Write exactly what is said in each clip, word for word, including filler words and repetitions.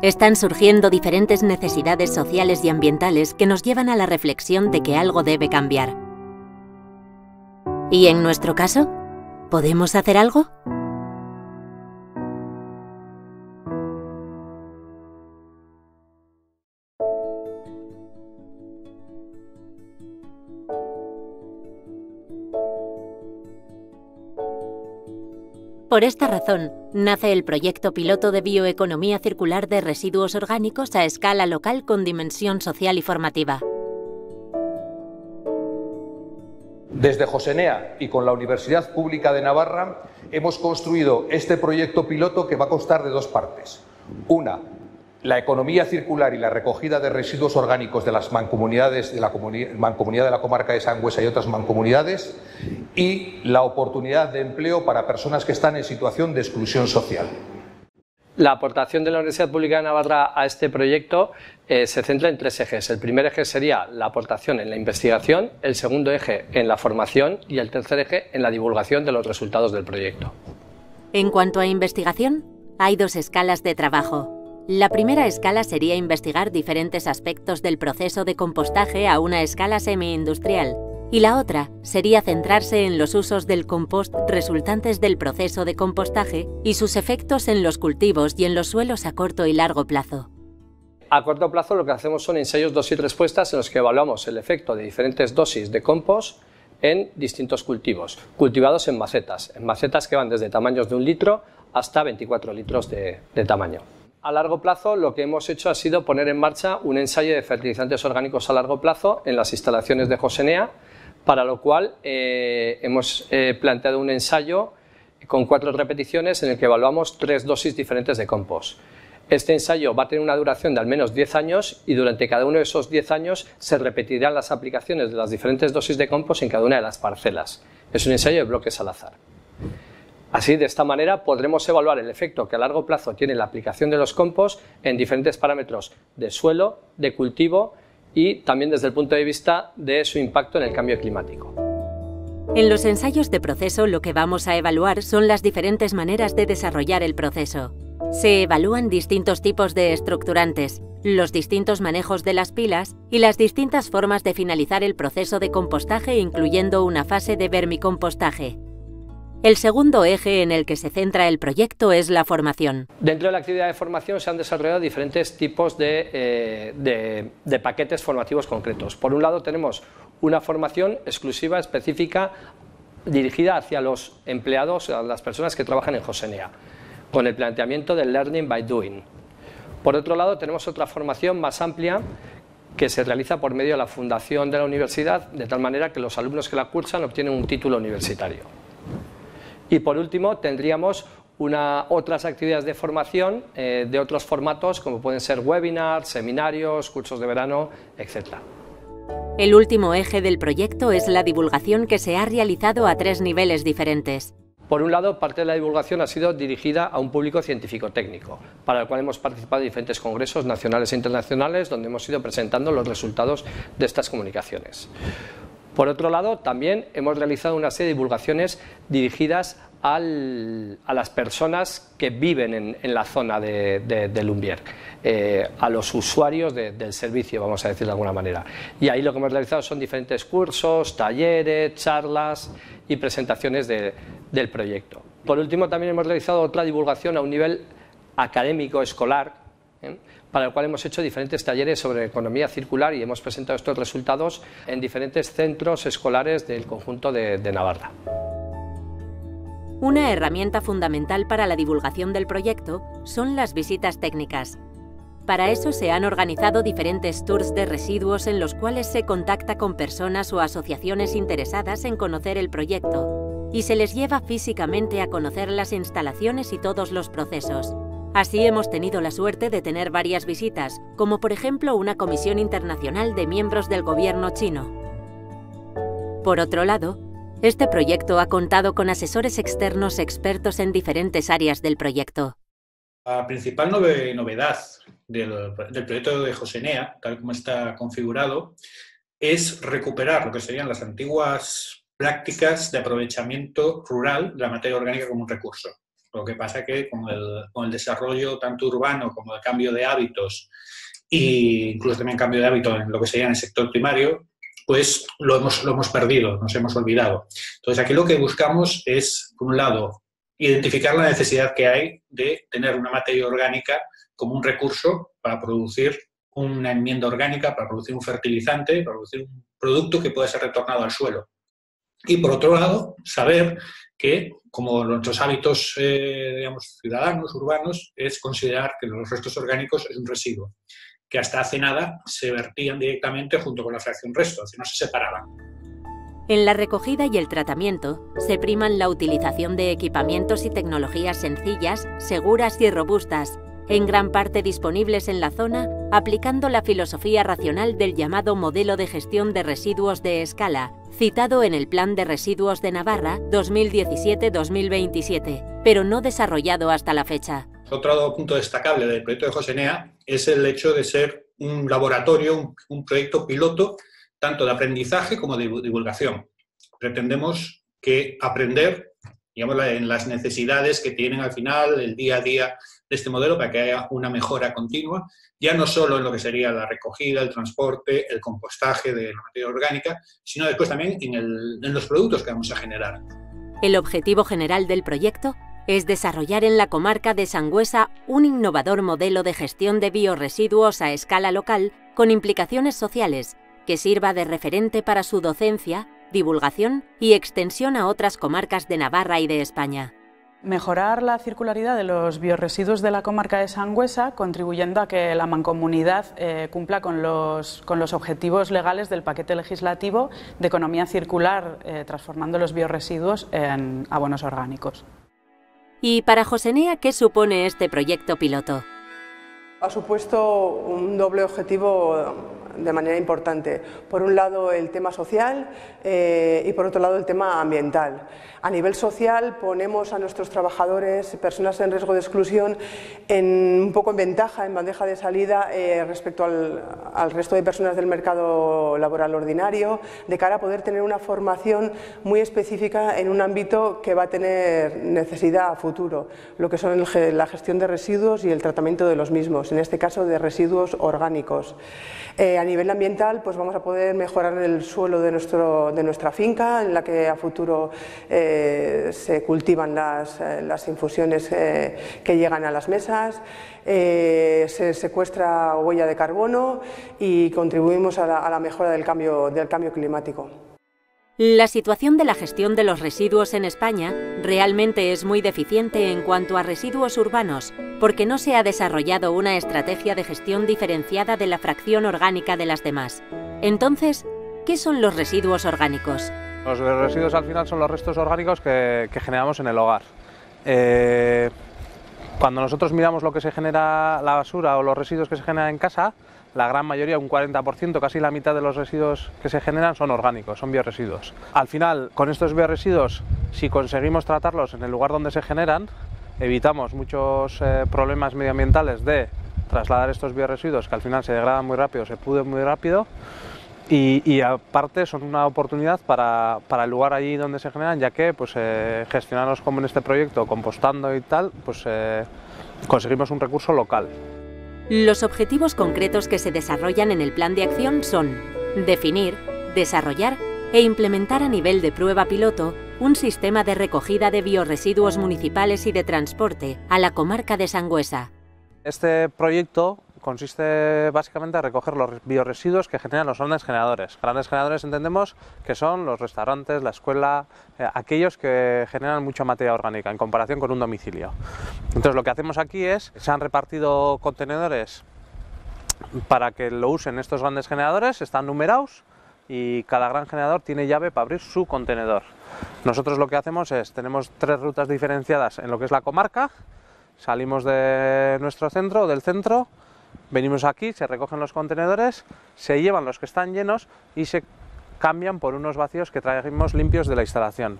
Están surgiendo diferentes necesidades sociales y ambientales que nos llevan a la reflexión de que algo debe cambiar. ¿Y en nuestro caso? ¿Podemos hacer algo? Por esta razón, nace el proyecto piloto de bioeconomía circular de residuos orgánicos a escala local con dimensión social y formativa. Desde Josenea y con la Universidad Pública de Navarra hemos construido este proyecto piloto que va a constar de dos partes. Una, la economía circular y la recogida de residuos orgánicos de las mancomunidades de la mancomunidad de la comarca de Sangüesa y otras mancomunidades, y la oportunidad de empleo para personas que están en situación de exclusión social. La aportación de la Universidad Pública de Navarra a este proyecto eh, se centra en tres ejes. El primer eje sería la aportación en la investigación, el segundo eje en la formación y el tercer eje en la divulgación de los resultados del proyecto. En cuanto a investigación, hay dos escalas de trabajo. La primera escala sería investigar diferentes aspectos del proceso de compostaje a una escala semi-industrial, y la otra sería centrarse en los usos del compost resultantes del proceso de compostaje y sus efectos en los cultivos y en los suelos a corto y largo plazo. A corto plazo lo que hacemos son ensayos dosis respuestas en los que evaluamos el efecto de diferentes dosis de compost en distintos cultivos, cultivados en macetas, en macetas que van desde tamaños de un litro hasta veinticuatro litros de, de tamaño. A largo plazo lo que hemos hecho ha sido poner en marcha un ensayo de fertilizantes orgánicos a largo plazo en las instalaciones de Josenea, para lo cual eh, hemos eh, planteado un ensayo con cuatro repeticiones en el que evaluamos tres dosis diferentes de compost. Este ensayo va a tener una duración de al menos diez años y durante cada uno de esos diez años se repetirán las aplicaciones de las diferentes dosis de compost en cada una de las parcelas. Es un ensayo de bloques al azar. Así, de esta manera, podremos evaluar el efecto que a largo plazo tiene la aplicación de los compost en diferentes parámetros de suelo, de cultivo y también desde el punto de vista de su impacto en el cambio climático. En los ensayos de proceso lo que vamos a evaluar son las diferentes maneras de desarrollar el proceso. Se evalúan distintos tipos de estructurantes, los distintos manejos de las pilas y las distintas formas de finalizar el proceso de compostaje, incluyendo una fase de vermicompostaje. El segundo eje en el que se centra el proyecto es la formación. Dentro de la actividad de formación se han desarrollado diferentes tipos de, eh, de, de paquetes formativos concretos. Por un lado tenemos una formación exclusiva, específica, dirigida hacia los empleados, a las personas que trabajan en Josenea, con el planteamiento del Learning by Doing. Por otro lado tenemos otra formación más amplia que se realiza por medio de la fundación de la universidad, de tal manera que los alumnos que la cursan obtienen un título universitario. Y por último tendríamos una, otras actividades de formación eh, de otros formatos como pueden ser webinars, seminarios, cursos de verano, etcétera. El último eje del proyecto es la divulgación, que se ha realizado a tres niveles diferentes. Por un lado, parte de la divulgación ha sido dirigida a un público científico-técnico, para el cual hemos participado en diferentes congresos nacionales e internacionales donde hemos ido presentando los resultados de estas comunicaciones. Por otro lado, también hemos realizado una serie de divulgaciones dirigidas al, a las personas que viven en, en la zona de, de, de Lumbier, eh, a los usuarios de, del servicio, vamos a decir de alguna manera. Y ahí lo que hemos realizado son diferentes cursos, talleres, charlas y presentaciones de, del proyecto. Por último, también hemos realizado otra divulgación a un nivel académico, escolar, ¿eh? para el cual hemos hecho diferentes talleres sobre economía circular y hemos presentado estos resultados en diferentes centros escolares del conjunto de, de Navarra. Una herramienta fundamental para la divulgación del proyecto son las visitas técnicas. Para eso se han organizado diferentes tours de residuos en los cuales se contacta con personas o asociaciones interesadas en conocer el proyecto y se les lleva físicamente a conocer las instalaciones y todos los procesos. Así hemos tenido la suerte de tener varias visitas, como por ejemplo una comisión internacional de miembros del gobierno chino. Por otro lado, este proyecto ha contado con asesores externos expertos en diferentes áreas del proyecto. La principal novedad del, del proyecto de Josenea, tal como está configurado, es recuperar lo que serían las antiguas prácticas de aprovechamiento rural de la materia orgánica como un recurso. Lo que pasa es que con el, con el desarrollo tanto urbano como el cambio de hábitos e incluso también cambio de hábitos en lo que sería el sector primario, pues lo hemos, lo hemos perdido, nos hemos olvidado. Entonces, aquí lo que buscamos es, por un lado, identificar la necesidad que hay de tener una materia orgánica como un recurso para producir una enmienda orgánica, para producir un fertilizante, para producir un producto que pueda ser retornado al suelo. Y, por otro lado, saber que, como nuestros hábitos eh, digamos, ciudadanos, urbanos, es considerar que los restos orgánicos es un residuo, que hasta hace nada se vertían directamente junto con la fracción resto, así no se separaban. En la recogida y el tratamiento se priman la utilización de equipamientos y tecnologías sencillas, seguras y robustas, en gran parte disponibles en la zona, aplicando la filosofía racional del llamado Modelo de Gestión de Residuos de Escala, citado en el Plan de Residuos de Navarra dos mil diecisiete a dos mil veintisiete, pero no desarrollado hasta la fecha. Otro punto destacable del proyecto de Josenea es el hecho de ser un laboratorio, un, un proyecto piloto, tanto de aprendizaje como de divulgación. Pretendemos que aprender, digamos, en las necesidades que tienen al final el día a día de este modelo para que haya una mejora continua, ya no solo en lo que sería la recogida, el transporte, el compostaje de la materia orgánica, sino después también en, el, en los productos que vamos a generar. El objetivo general del proyecto es desarrollar en la comarca de Sangüesa un innovador modelo de gestión de biorresiduos a escala local con implicaciones sociales que sirva de referente para su docencia, divulgación y extensión a otras comarcas de Navarra y de España. Mejorar la circularidad de los biorresiduos de la comarca de Sangüesa, contribuyendo a que la mancomunidad eh, cumpla con los, con los objetivos legales del paquete legislativo de economía circular, eh, transformando los biorresiduos en abonos orgánicos. ¿Y para Josenea qué supone este proyecto piloto? Ha supuesto un doble objetivo de manera importante. Por un lado el tema social eh, y por otro lado el tema ambiental. A nivel social ponemos a nuestros trabajadores, personas en riesgo de exclusión, en, un poco en ventaja, en bandeja de salida eh, respecto al, al resto de personas del mercado laboral ordinario, de cara a poder tener una formación muy específica en un ámbito que va a tener necesidad a futuro, lo que son el, la gestión de residuos y el tratamiento de los mismos, en este caso de residuos orgánicos. Eh, a A nivel ambiental, pues vamos a poder mejorar el suelo de, nuestro, de nuestra finca, en la que a futuro eh, se cultivan las, las infusiones eh, que llegan a las mesas, eh, se secuestra huella de carbono y contribuimos a la, a la mejora del cambio, del cambio climático. La situación de la gestión de los residuos en España realmente es muy deficiente en cuanto a residuos urbanos, porque no se ha desarrollado una estrategia de gestión diferenciada de la fracción orgánica de las demás. Entonces, ¿qué son los residuos orgánicos? Los residuos al final son los restos orgánicos que, que generamos en el hogar. Eh, cuando nosotros miramos lo que se genera la basura o los residuos que se generan en casa, la gran mayoría, un cuarenta por ciento, casi la mitad de los residuos que se generan son orgánicos, son bioresiduos. Al final, con estos bioresiduos, si conseguimos tratarlos en el lugar donde se generan, evitamos muchos eh, problemas medioambientales de trasladar estos bioresiduos que al final se degradan muy rápido, se pudren muy rápido y, y aparte son una oportunidad para, para el lugar allí donde se generan, ya que pues, eh, gestionarlos como en este proyecto, compostando y tal, pues eh, conseguimos un recurso local. Los objetivos concretos que se desarrollan en el plan de acción son definir, desarrollar e implementar a nivel de prueba piloto un sistema de recogida de bioresiduos municipales y de transporte a la comarca de Sangüesa. Este proyecto consiste básicamente en recoger los bioresiduos que generan los grandes generadores. Grandes generadores entendemos que son los restaurantes, la escuela, eh, aquellos que generan mucha materia orgánica en comparación con un domicilio. Entonces lo que hacemos aquí es, se han repartido contenedores para que lo usen estos grandes generadores, están numerados, y cada gran generador tiene llave para abrir su contenedor. Nosotros lo que hacemos es, tenemos tres rutas diferenciadas en lo que es la comarca, salimos de nuestro centro, del centro, venimos aquí, se recogen los contenedores, se llevan los que están llenos y se cambian por unos vacíos que traemos limpios de la instalación.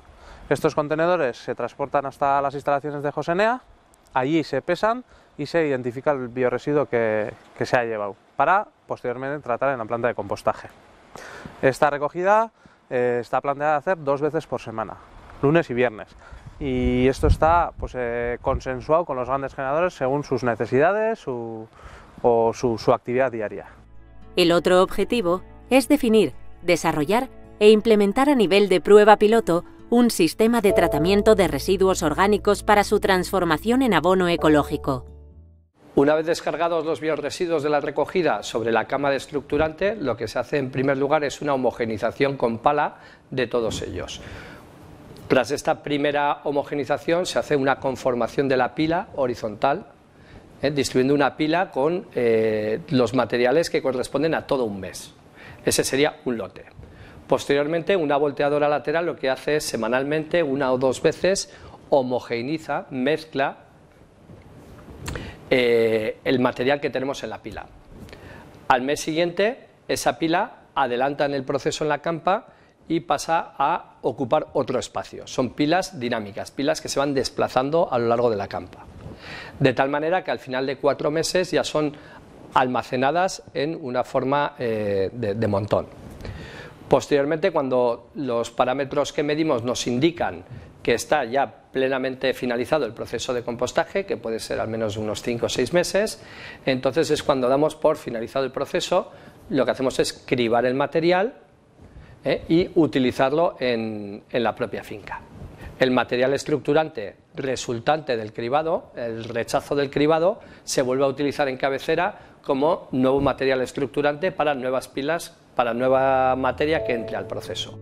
Estos contenedores se transportan hasta las instalaciones de Josenea, allí se pesan y se identifica el bioresiduo que, que se ha llevado para posteriormente tratar en la planta de compostaje. Esta recogida eh, está planteada hacer dos veces por semana, lunes y viernes. y esto está pues, eh, consensuado con los grandes generadores según sus necesidades su, o su, su actividad diaria. El otro objetivo es definir, desarrollar e implementar a nivel de prueba piloto un sistema de tratamiento de residuos orgánicos para su transformación en abono ecológico. Una vez descargados los biorresiduos de la recogida sobre la cama de estructurante, lo que se hace en primer lugar es una homogenización con pala de todos ellos. Tras esta primera homogenización se hace una conformación de la pila horizontal, eh, distribuyendo una pila con eh, los materiales que corresponden a todo un mes. Ese sería un lote. Posteriormente, una volteadora lateral lo que hace es semanalmente, una o dos veces, homogeneiza, mezcla eh, el material que tenemos en la pila. Al mes siguiente, esa pila adelanta en el proceso en la campa y pasa a ocupar otro espacio. Son pilas dinámicas, pilas que se van desplazando a lo largo de la campa. De tal manera que al final de cuatro meses ya son almacenadas en una forma eh, de, de montón. Posteriormente, cuando los parámetros que medimos nos indican que está ya plenamente finalizado el proceso de compostaje, que puede ser al menos unos cinco o seis meses, entonces es cuando damos por finalizado el proceso, lo que hacemos es cribar el material eh, y utilizarlo en, en la propia finca. El material estructurante resultante del cribado, el rechazo del cribado, se vuelve a utilizar en cabecera como nuevo material estructurante para nuevas pilas, para nueva materia que entre al proceso.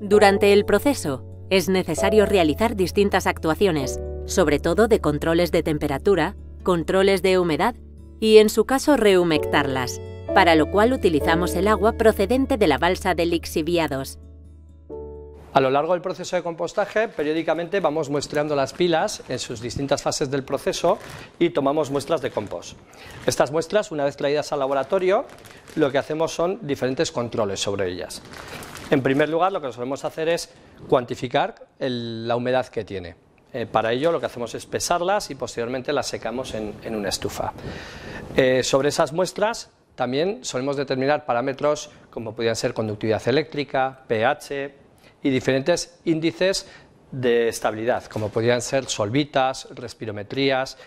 Durante el proceso es necesario realizar distintas actuaciones, sobre todo de controles de temperatura, controles de humedad y, en su caso, rehumectarlas, para lo cual utilizamos el agua procedente de la balsa de lixiviados. A lo largo del proceso de compostaje, periódicamente vamos muestreando las pilas en sus distintas fases del proceso y tomamos muestras de compost. Estas muestras, una vez traídas al laboratorio, lo que hacemos son diferentes controles sobre ellas. En primer lugar, lo que solemos hacer es cuantificar el, la humedad que tiene. Eh, para ello, lo que hacemos es pesarlas y posteriormente las secamos en, en una estufa. Eh, sobre esas muestras, también solemos determinar parámetros como podrían ser conductividad eléctrica, pH... y diferentes índices de estabilidad, como podrían ser solvitas, respirometrías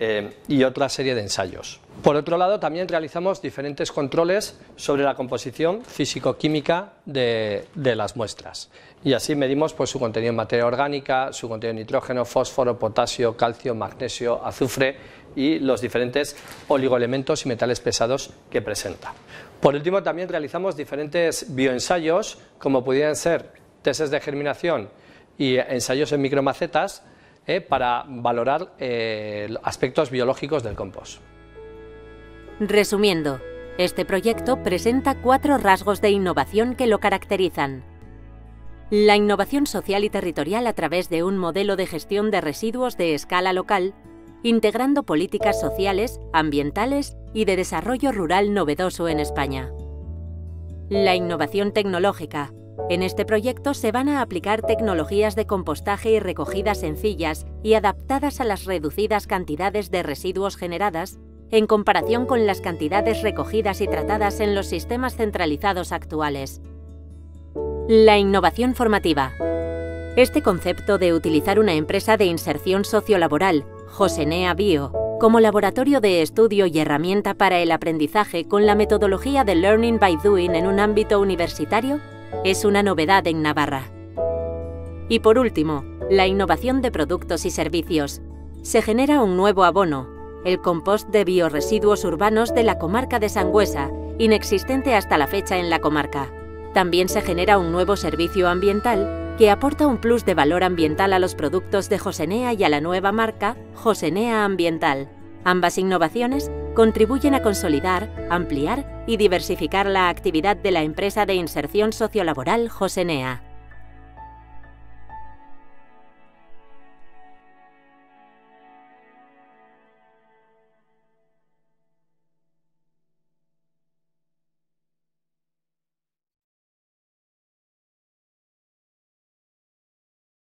eh, y otra serie de ensayos. Por otro lado, también realizamos diferentes controles sobre la composición físico-química de, de las muestras. Y así medimos pues, su contenido en materia orgánica, su contenido en nitrógeno, fósforo, potasio, calcio, magnesio, azufre y los diferentes oligoelementos y metales pesados que presenta. Por último, también realizamos diferentes bioensayos, como podrían ser tesis de germinación y ensayos en micromacetas eh, para valorar eh, aspectos biológicos del compost. Resumiendo, este proyecto presenta cuatro rasgos de innovación que lo caracterizan. La innovación social y territorial a través de un modelo de gestión de residuos de escala local, integrando políticas sociales, ambientales y de desarrollo rural novedoso en España. La innovación tecnológica. En este proyecto se van a aplicar tecnologías de compostaje y recogida sencillas y adaptadas a las reducidas cantidades de residuos generadas en comparación con las cantidades recogidas y tratadas en los sistemas centralizados actuales. La innovación formativa. Este concepto de utilizar una empresa de inserción sociolaboral, Josenea Bio, como laboratorio de estudio y herramienta para el aprendizaje con la metodología de Learning by Doing en un ámbito universitario, es una novedad en Navarra. Y por último, la innovación de productos y servicios. Se genera un nuevo abono, el compost de biorresiduos urbanos de la comarca de Sangüesa, inexistente hasta la fecha en la comarca. También se genera un nuevo servicio ambiental que aporta un plus de valor ambiental a los productos de Josenea y a la nueva marca Josenea Ambiental. Ambas innovaciones contribuyen a consolidar, ampliar y diversificar la actividad de la empresa de inserción sociolaboral Josenea.